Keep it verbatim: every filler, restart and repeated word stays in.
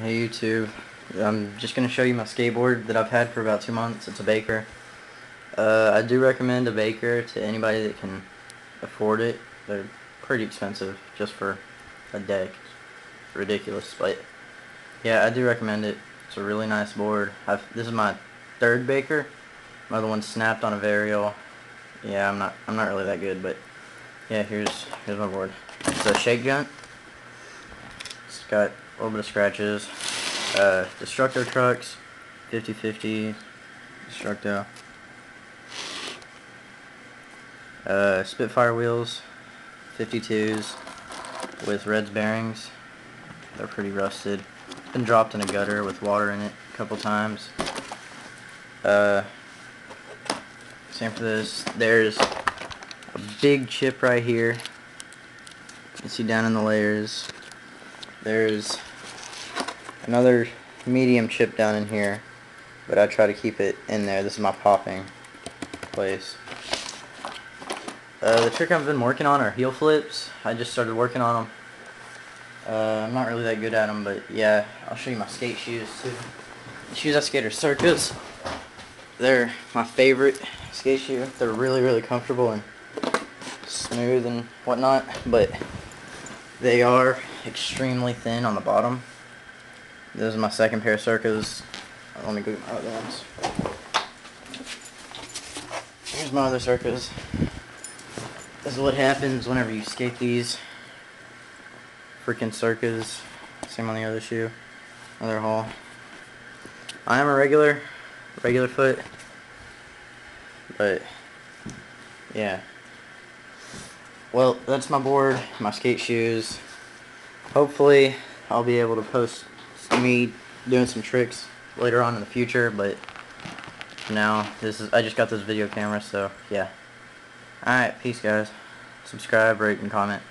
Hey YouTube, I'm just going to show you my skateboard that I've had for about two months. It's a Baker. Uh, I do recommend a Baker to anybody that can afford it. They're pretty expensive just for a deck. It's ridiculous, but yeah, I do recommend it. It's a really nice board. I've, this is my third Baker. My other one snapped on a varial. Yeah, I'm not I'm not really that good, but yeah, here's here's my board. It's a Shake Junt. It's got a little bit of scratches. Uh, Destructo trucks, fifty fifty, Destructo. Uh, Spitfire wheels, fifty-twos with Reds bearings. They're pretty rusted. Been dropped in a gutter with water in it a couple times. Uh, same for this. There's a big chip right here. You can see down in the layers. There's another medium chip down in here, but I try to keep it in there. This is my popping place. Uh, the trick I've been working on are heel flips. I just started working on them. Uh, I'm not really that good at them, but yeah, I'll show you my skate shoes too. The shoes I skate are Circas. They're my favorite skate shoe. They're really, really comfortable and smooth and whatnot, but they are extremely thin on the bottom. This is my second pair of Circas. Let me go get my other ones. Here's my other Circas. This is what happens whenever you skate these freaking Circas. Same on the other shoe, other haul. I am a regular, regular foot, but yeah. Well, that's my board, my skate shoes. Hopefully, I'll be able to post me doing some tricks later on in the future, but for now, this is, I just got this video camera, so yeah. Alright, peace guys. Subscribe, rate, and comment.